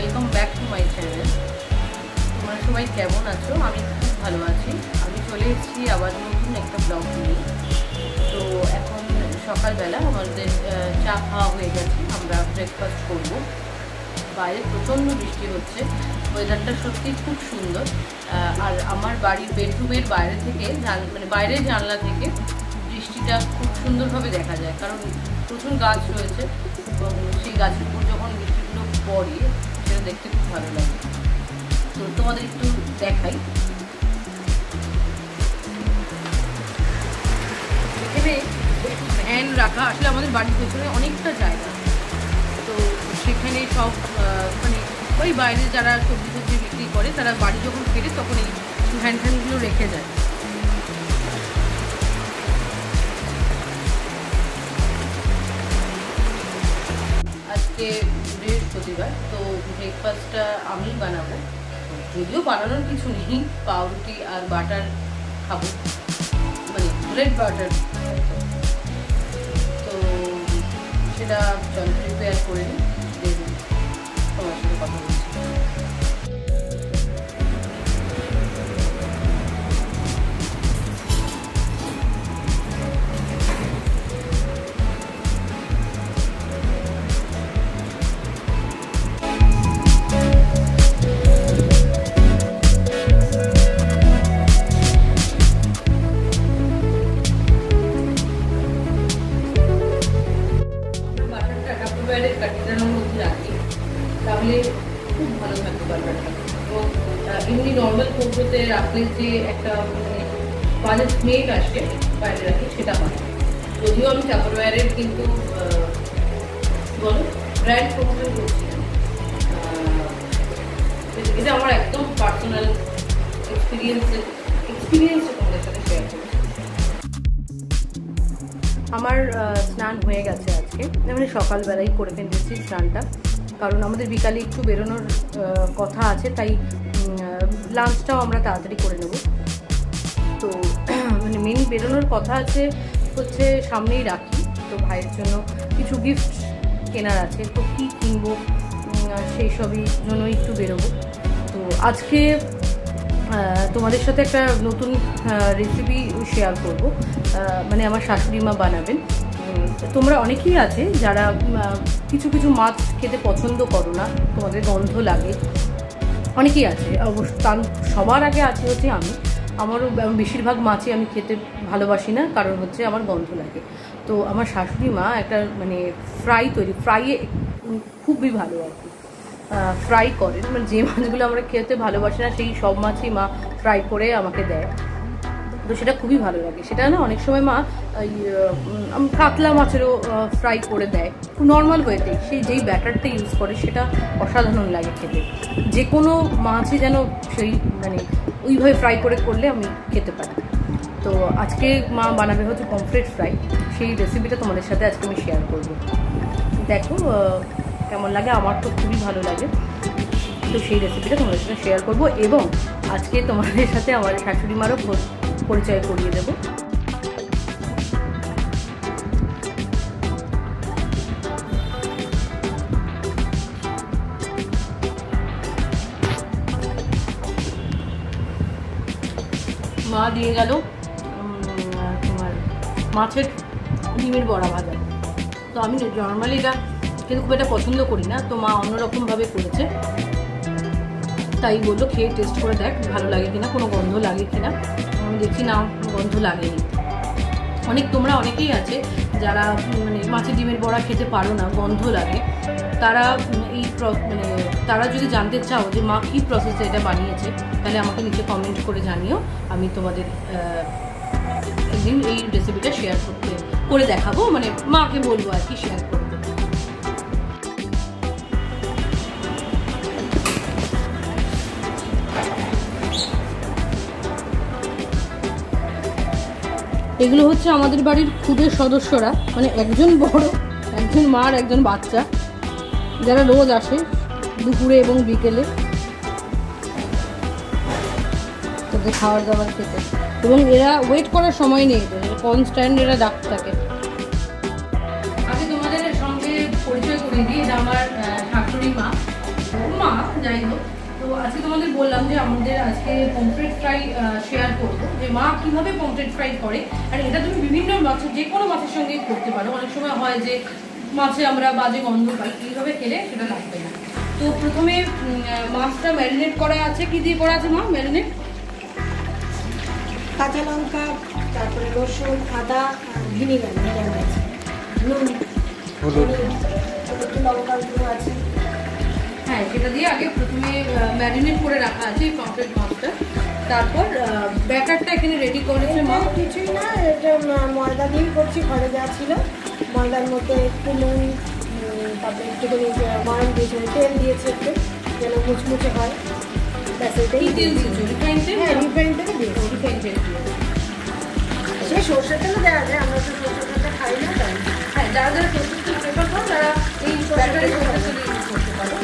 Welcome back to my channel. तुम्हारा सबाई केमन आছো? আমি খুব ভালো আছি। আমি চলে এসেছি আবার নতুন একটা ব্লগ নিয়ে। তো এখন সকালবেলা আমাদের চা খাওয়া হয়ে গেছে, আমরা ব্রেকফাস্ট করব। বাইরে প্রচণ্ড বৃষ্টি হচ্ছে, ওয়েদারটা সত্যিই খুব সুন্দর। আর আমার বাড়ির বেডরুমের বাইরে থেকে মানে বাইরের জানলা থেকে বৃষ্টিটা খুব সুন্দরভাবে দেখা যায়, কারণ প্রচুর গাছ রয়েছে এবং সেই গাছের উপর যখন বৃষ্টিগুলো পড়ে সেটা দেখতে খুব ভালো লাগে। তো তোমাদের একটু দেখাই, এখানে ভ্যান রাখা। আসলে আমাদের বাড়ির পেছনে অনেকটা জায়গা, তো সেখানে সব মানে ওই বাইরে যারা সবজি সবজি বিক্রি করে তারা বাড়ি যখন ফেরে তখন এই ভ্যান ফ্যানগুলো রেখে যায়। বৃহস্পতিবার, তো ব্রেকফাস্টটা আমি বানাবো, যদিও বানানোর কিছু নেই, পাউরুটি আর বাটার খাবো, মানে ব্রেড বাটার। তো সেটা জল প্রিপেয়ার করে নিই, তোমার সাথে কথা বলছি। এমনি নর্মাল কৌটোতে রাখলে যে একটা বাজে স্মেল আসে বাইরে রাখি, সেটা হয়। যদিও আমি চাকরওয়ারের কিন্তু বলো ব্র্যান্ড প্রমোশন করছি না, এটা আমার একদম পার্সোনাল এক্সপিরিয়েন্স তোমাদের সাথে শেয়ার করি। আমার স্নান হয়ে গেছে আজকে, আমি সকালবেলাই করে ফেলেছি স্নানটা, কারণ আমাদের বিকালে একটু বেরোনোর কথা আছে, তাই লাঞ্চটাও আমরা তাড়াতাড়ি করে নেব। তো মানে মেনলি বেরোনোর কথা আছে হচ্ছে সামনেই রাখি, তো ভাইয়ের জন্য কিছু গিফট কেনার আছে, তো কী কিনবো সেই সবই জন্য একটু বেরোবো। তো আজকে তোমাদের সাথে একটা নতুন রেসিপি শেয়ার করব, মানে আমার শাশুড়ি মা বানাবেন। তোমরা অনেকেই আছে যারা কিছু কিছু মাছ খেতে পছন্দ করো না, তোমাদের গন্ধ লাগে, অনেকেই আছে। অবশ্য সবার আগে আছে হচ্ছে আমি, আমারও বেশিরভাগ মাছই আমি খেতে ভালোবাসি না, কারণ হচ্ছে আমার গন্ধ লাগে। তো আমার শাশুড়ি মা একটা মানে ফ্রাই তৈরি, ফ্রাইয়ে খুবই ভালো আর কি, ফ্রাই করেন। মানে যে মাছগুলো আমরা খেতে ভালোবাসি না সেই সব মাছই মা ফ্রাই করে আমাকে দেয়, তো সেটা খুবই ভালো লাগে। সেটা না অনেক সময় মা কাতলা মাছেরও ফ্রাই করে দেয় নর্মাল ওয়েতে, সেই যেই ব্যাটারটা ইউজ করে সেটা অসাধারণ লাগে খেতে। যে কোনো মাছই যেন সেই মানে ওইভাবে ফ্রাই করে করলে আমি খেতে পারি। তো আজকে মা বানাবে হচ্ছে পমফ্রেট ফ্রাই, সেই রেসিপিটা তোমাদের সাথে আজকে আমি শেয়ার করবো। দেখো কেমন লাগে, আমার তো খুবই ভালো লাগে, তো সেই রেসিপিটা তোমাদের সাথে শেয়ার করবো। এবং আজকে তোমাদের সাথে আমার শাশুড়ি মারও পরিচয় করিয়ে দেবো। মা দিয়ে গেল তোমার মাছের ডিমের বড়া ভাজা, তো আমি নর্মালি এটা কিন্তু খুব একটা পছন্দ করি না, তো মা অন্যরকমভাবে করেছে, তাই বললো খেয়ে টেস্ট করে দেখ ভালো লাগে কিনা, কোনো গন্ধ লাগে কিনা। আমি দেখি না গন্ধ লাগেনি। তোমরা অনেকেই আছে যারা মানে মাছের ডিমের বড়া খেতে পারো না, গন্ধ লাগে, তারা এই মানে তারা যদি জানতে চাও যে মা কী প্রসেসে এটা বানিয়েছে, তাহলে আমাকে নিচে কমেন্ট করে জানিও। আমি তোমাদের একদিন এই রেসিপিটা শেয়ার করে দেখাবো, মানে মাকে বলবো আর কি শেয়ার করবো। এগুলো হচ্ছে আমাদের বাড়ির খুদে সদস্যরা, মানে একজন বড়, একজন মা আর একজন বাচ্চা, যারা রোজ আসে দুপুরে এবং বিকেলে তাদের খাওয়ার দাবার খেতে, এবং এরা ওয়েট করার সময় নেই, কনস্ট্যান্ট এরা ডাকতে থাকে। আমি তোমাদের সঙ্গে পরিচয় করে দিই, এটা আমার শাশুড়ি মা। মা যাই হোক। তো আজকে তোমাদের বললাম যে আমাদের আজকে পমফ্রেট ফ্রাই শেয়ার করবো, যে মা কীভাবে পমফ্রেট ফ্রাই করে। আর এটা তুমি বিভিন্ন মাছ, যে কোনো মাছের সঙ্গেই করতে পারো। অনেক সময় হয় যে মাছে আমরা বাজে গন্ধ পাই, এইভাবে খেলে সেটা লাগবে না। তো প্রথমে মাছটা ম্যারিনেট করা আছে। কী দিয়ে করা আছে মা ম্যারিনেট? কাঁচা লঙ্কা, তারপরে রসুন, আদা, ভিনিগার, নুন, একটু লঙ্কা গুঁড়ো আছে, হ্যাঁ সেটা দিয়ে আগে প্রথমে ম্যারিনেট করে রাখা আছে এই পমফ্রেট মাছটা। তারপর ব্যাটারটা এখানে রেডি করেছে মা। কিছুই না, এটা ময়দা দিয়ে করছি, ঘরে দেওয়া ছিল। ময়দার মধ্যে একটু নুন, তারপরে একটুখানি গরম দিয়েছে, তেল দিয়েছে একটু, যেন মুচমুচে হয়। সেই সরষের তেল দেওয়া যায়, আমরা তো সরষের তেলটা খাই না। হ্যাঁ, যারা যারা সরষের তেল প্রেফার করো তারা এই ব্যাটারে সরষের তেল ইউজ করতে পারো।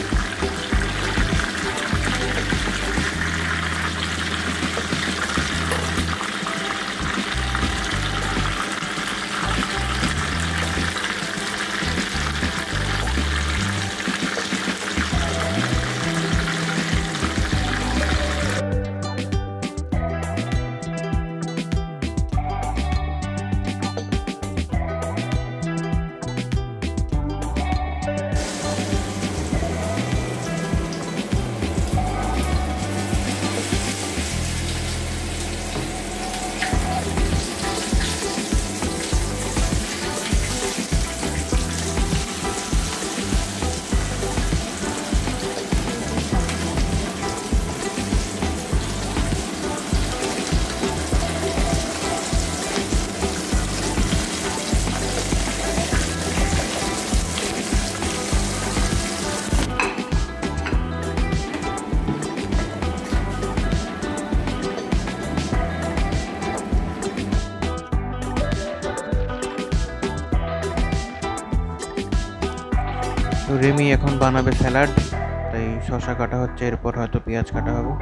তো রেমি এখন বানাবে স্যালাড, তাই শসা কাটা হচ্ছে, এরপর হয়তো পেঁয়াজ কাটা হবে।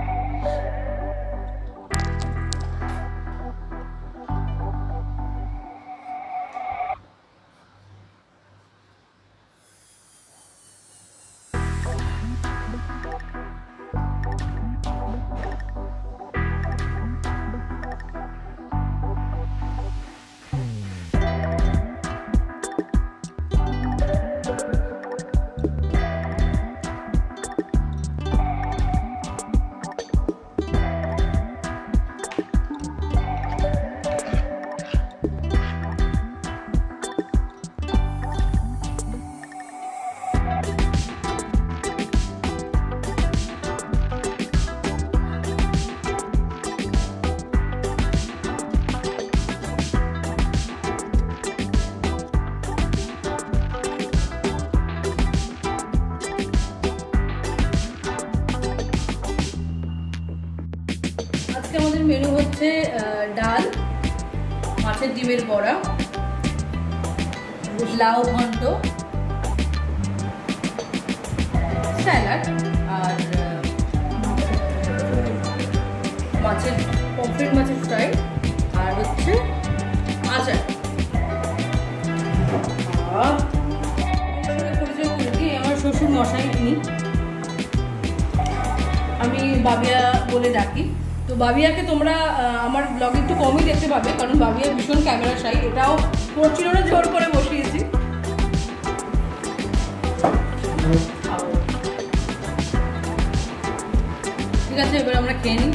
আমাদের মেনু হচ্ছে ডাল, মাছের ডিমের বড়া, লাউ ঘন্ট, স্যালাড আর মাছের পমফ্রেট মাছের ফ্রাই, আর হচ্ছে আচার। আমার শ্বশুর মশাই, আমি বাবিয়া বলে ডাকি। তো বাবিয়াকে তোমরা আমার ব্লগে একটু কমই দেখতে পাবে, কারণ বাবিয়া ভীষণ ক্যামেরা শাই। এটাও করছিল না, জোর করে বসিয়েছি। ঠিক আছে, এবার আমরা খেয়ে নিই।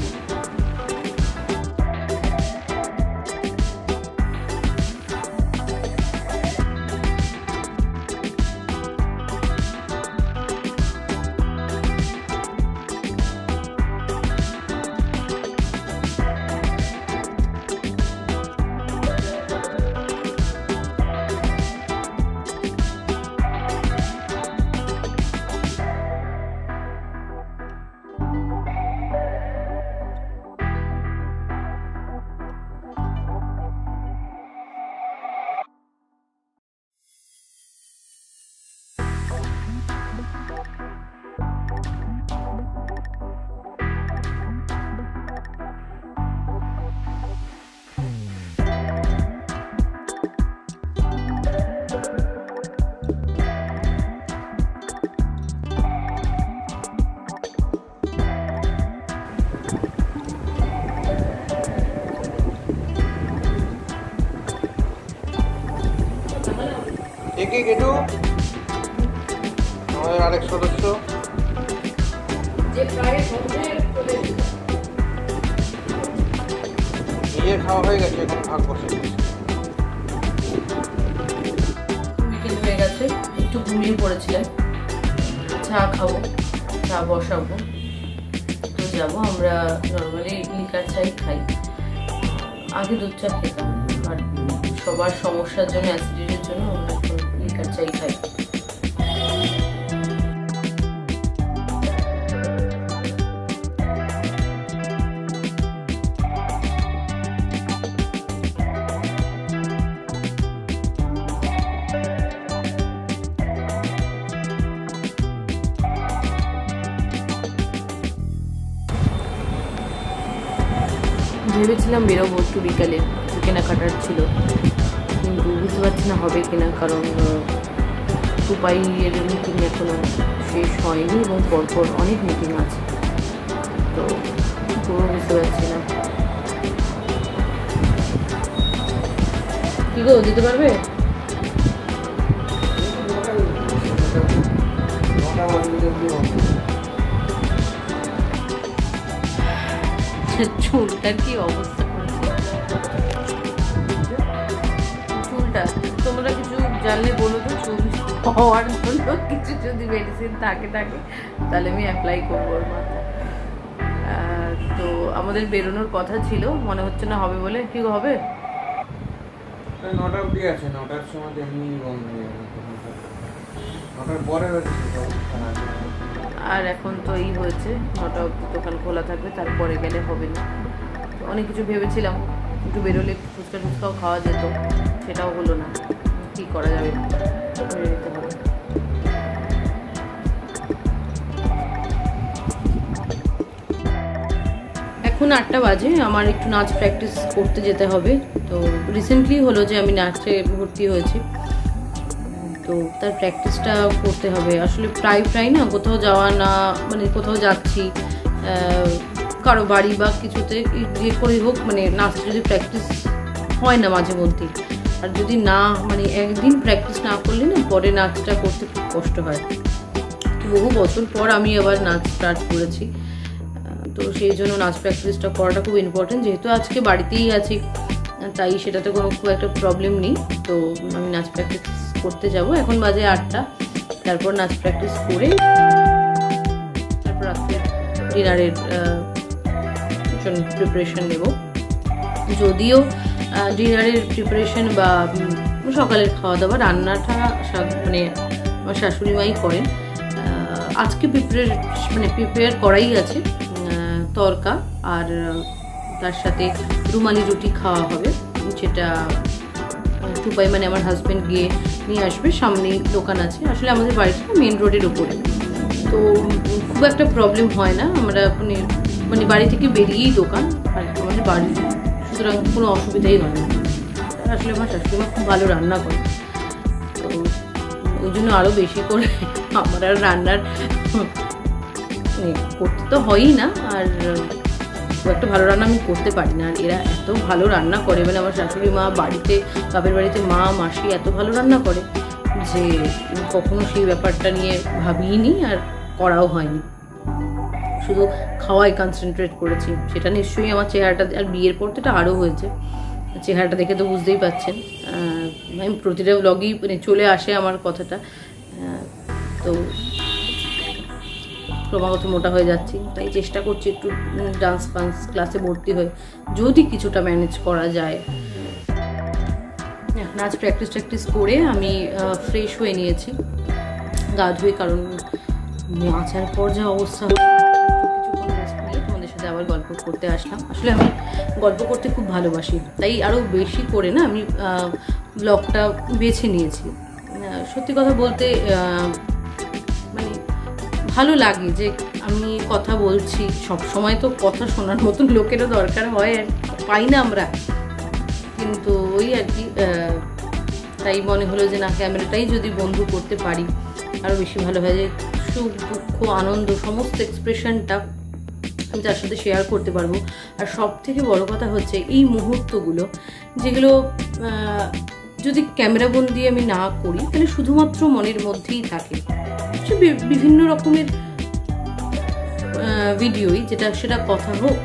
প্রতীক এটু আমাদের আরেক সদস্য যে প্রায় সবচেয়ে নিয়ে খাওয়া হয়ে গেছে এখন ভাগ বসে বিকেল হয়ে গেছে একটু ঘুমিয়ে পড়েছিলাম চা খাবো চা বসাবো তো যাবো আমরা নরমালি ইডলি কার চাই খাই আগে দুধ চা খেতাম আর সবার সমস্যার জন্য অ্যাসিডিটির জন্য আমরা ইডলি কার চাই খাই ভেবেছিলাম বেরোবো একটু বিকালে কেনাকাটার ছিল কিন্তু বুঝতে পারছি না হবে কিনা কারণ টুপাইয়ের মিটিং এখনও শেষ হয়নি এবং পরপর অনেক মিটিং আছে তো পুরো বুঝতে পারছি না কী গো দিতে পারবে চুলটার কি অবস্থা চুলটা তোমরা কিছু জানলে বলো তো চুল হওয়ার জন্য কিছু যদি মেডিসিন থাকে তাহলে আমি অ্যাপ্লাই করবো ওর মাথায় তো আমাদের বেরোনোর কথা ছিল মনে হচ্ছে না হবে বলে কি হবে 9টা অবধি আছে 9টার সময় এমনি বন্ধ হয়ে যাবে 9টার পরে আর এখন তো এই হয়েছে 9টা অবধি দোকান খোলা থাকবে তারপরে গেলে হবে না অনেক কিছু ভেবেছিলাম একটু বেরোলে ফুচকা টুচকাও খাওয়া যেত সেটাও হলো না কি করা যাবে বেরোতে হবে এখন 8টা বাজে আমার একটু নাচ প্র্যাকটিস করতে যেতে হবে তো রিসেন্টলি হলো যে আমি নাচে ভর্তি হয়েছি তো তার প্র্যাকটিসটা করতে হবে আসলে প্রায় না কোথাও যাওয়া না মানে কোথাও যাচ্ছি কারো বাড়ি বা কিছুতে যে করে হোক মানে নাচটা যদি প্র্যাকটিস হয় না মাঝে মধ্যে আর যদি না মানে একদিন প্র্যাকটিস না করলে না পরে নাচটা করতে খুব কষ্ট হয় তো বহু বছর পর আমি আবার নাচ স্টার্ট করেছি তো সেই জন্য নাচ প্র্যাকটিসটা করাটা খুব ইম্পর্টেন্ট যেহেতু আজকে বাড়িতেই আছি তাই সেটাতে কোনো খুব একটা প্রবলেম নেই তো আমি নাচ প্র্যাকটিস করতে যাব এখন বাজে 8টা তারপর নাচ প্র্যাকটিস করে তারপর রাত্রে ডিনারের জন্য প্রিপারেশন নেব যদিও ডিনারের প্রিপারেশন বা সকালের খাওয়া দাওয়া রান্নাটা মানে আমার শাশুড়ি মাই করেন আজকে প্রিপেয়ার করাই আছে তরকা আর তার সাথে রুমালি রুটি খাওয়া হবে যেটা টুপাই মানে আমার হাজব্যান্ড গিয়ে নিয়ে আসবে সামনেই দোকান আছে আসলে আমাদের বাড়িটা মেন রোডের উপরে তো খুব একটা প্রবলেম হয় না আমরা মানে বাড়ি থেকে বেরিয়েই দোকান আর আমাদের বাড়ি সুতরাং কোনো অসুবিধাই হয় না আসলে আমার শাশুড়িমা খুব ভালো রান্না করে তো ওই জন্য আরও বেশি করে আমার আর রান্নার করতে তো হয়ই না আর খুব একটা ভালো রান্না আমি করতে পারি না আর এরা এত ভালো রান্না করে মানে আমার শাশুড়ি মা বাড়িতে বাপের বাড়িতে মা মাসি এত ভালো রান্না করে যে কখনো সেই ব্যাপারটা নিয়ে ভাবিনি আর করাও হয়নি শুধু খাওয়াই কনসেন্ট্রেট করেছি সেটা নিশ্চয়ই আমার চেহারাটা আর বিয়ের পর তো এটা আরও হয়েছে চেহারাটা দেখে তো বুঝতেই পারছেন আমি প্রতিটা ব্লগেই মানে চলে আসে আমার কথাটা তো ক্রমাগত মোটা হয়ে যাচ্ছি তাই চেষ্টা করছি একটু ডান্স ফান্স ক্লাসে ভর্তি হয়ে যদি কিছুটা ম্যানেজ করা যায় নাচ প্র্যাকটিস করে আমি ফ্রেশ হয়ে নিয়েছি গা ধুয়ে কারণ নাচার পর যা অবস্থা কিছুক্ষণ রেস্ট নিয়ে তোমাদের সাথে আবার গল্প করতে আসলাম আসলে আমি গল্প করতে খুব ভালোবাসি তাই আরও বেশি করে না আমি ব্লগটা বেছে নিয়েছি সত্যি কথা বলতে ভালো লাগে যে আমি কথা বলছি সব সময় তো কথা শোনার মতন লোকেরও দরকার হয় আর পাই না আমরা কিন্তু ওই আর কি তাই মনে হলো যে না ক্যামেরাটাই যদি বন্ধু করতে পারি আরও বেশি ভালো হয় যে সুখ দুঃখ আনন্দ সমস্ত এক্সপ্রেশনটা আমি তার সাথে শেয়ার করতে পারবো আর সব থেকে বড়ো কথা হচ্ছে এই মুহূর্তগুলো যেগুলো যদি ক্যামেরাবন্দি আমি না করি তাহলে শুধুমাত্র মনের মধ্যেই থাকে বিভিন্ন রকমের ভিডিওই, যেটা সেটা কথা হোক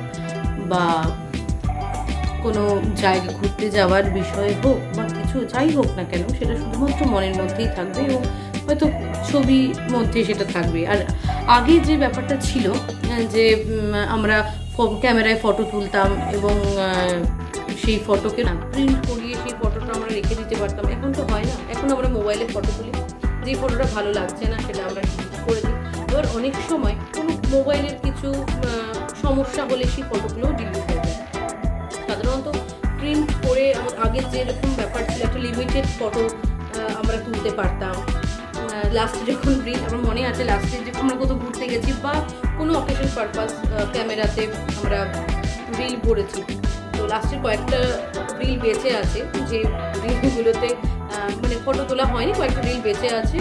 বা কোনো জায়গা ঘুরতে যাওয়ার বিষয় হোক বা কিছু যাই হোক না কেন, সেটা শুধুমাত্র মনের মধ্যেই থাকবে এবং হয়তো ছবির মধ্যে সেটা থাকবে। আর আগে যে ব্যাপারটা ছিল যে আমরা ক্যামেরায় ফটো তুলতাম এবং সেই ফটোকে প্রিন্ট করিয়ে সেই ফটোটা আমরা রেখে দিতে পারতাম, এখন তো হয় না। এখন আমরা মোবাইলে ফটো তুলি, যে ফটোটা ভালো লাগছে না সেটা আমরা করে দিই। এবার অনেক সময় কোনো মোবাইলের কিছু সমস্যা হলে সেই ফটোগুলোও ডিলিট হয়ে যায়। সাধারণত প্রিন্ট করে আগে যেরকম ব্যাপার ছিল, একটা লিমিটেড ফটো আমরা তুলতে পারতাম। লাস্টে যখন প্রিন্ট, আমার মনে আছে লাস্টে যখন আমরা কোথাও ঘুরতে গেছি বা কোনো অকেশন পারপাস ক্যামেরাতে আমরা রিল ভরেছি, তো লাস্টের কয়েকটা রিল বেঁচে আছে, যে রিলগুলোতে মানে ফটো তোলা হয়নি, কয়েকটা রিল বেঁচে আছে।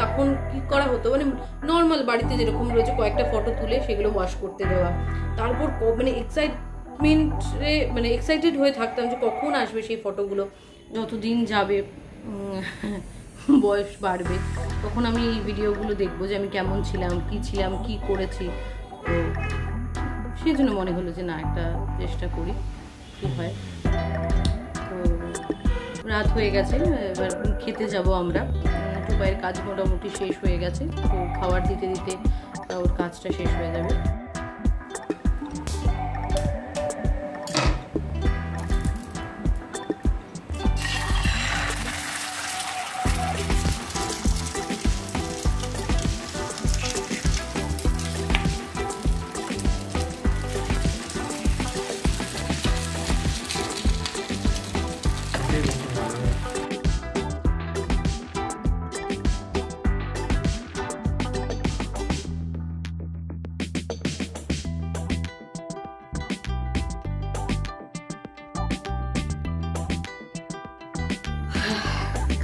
তখন কী করা হতো, মানে নর্মাল বাড়িতে যেরকম রয়েছে কয়েকটা ফটো তুলে সেগুলো ওয়াশ করতে দেওয়া। তারপর মানে এক্সাইটমেন্টে মানে এক্সাইটেড হয়ে থাকতাম যে কখন আসবে সেই ফটোগুলো। যত দিন যাবে, বয়স বাড়বে, তখন আমি এই ভিডিওগুলো দেখবো যে আমি কেমন ছিলাম, কি করেছি। তো সেই জন্য মনে হলো যে না, একটা চেষ্টা করি কি হয়। তো রাত হয়ে গেছে, এবার খেতে যাব আমরা। টুপাইয়ের কাজ মোটামুটি শেষ হয়ে গেছে, তো খাবার দিতে দিতে ওর কাজটা শেষ হয়ে যাবে।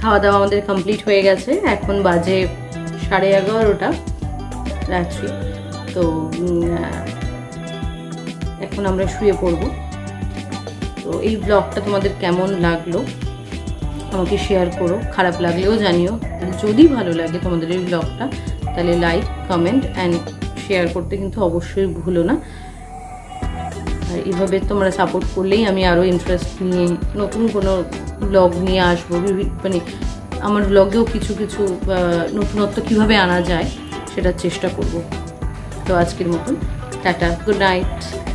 খাওয়া দাওয়া আমাদের কমপ্লিট হয়ে গেছে। এখন বাজে 11:30 রাত্রি। তো এখন আমরা শুয়ে পড়ব। তো এই ব্লগটা তোমাদের কেমন লাগলো আমাকে শেয়ার করো, খারাপ লাগলেও জানিও। যদি ভালো লাগে তোমাদের এই ব্লগটা, তাহলে লাইক, কমেন্ট অ্যান্ড শেয়ার করতে কিন্তু অবশ্যই ভুলো না। আর এভাবে তোমরা সাপোর্ট করলেই আমি আরও ইন্টারেস্ট নিয়ে নতুন কোনো ব্লগ নিয়ে আসবো। মানে আমার ব্লগেও কিছু কিছু নতুনত্ব কীভাবে আনা যায় সেটার চেষ্টা করব। তো আজকের মতন টাটা, গুড নাইট।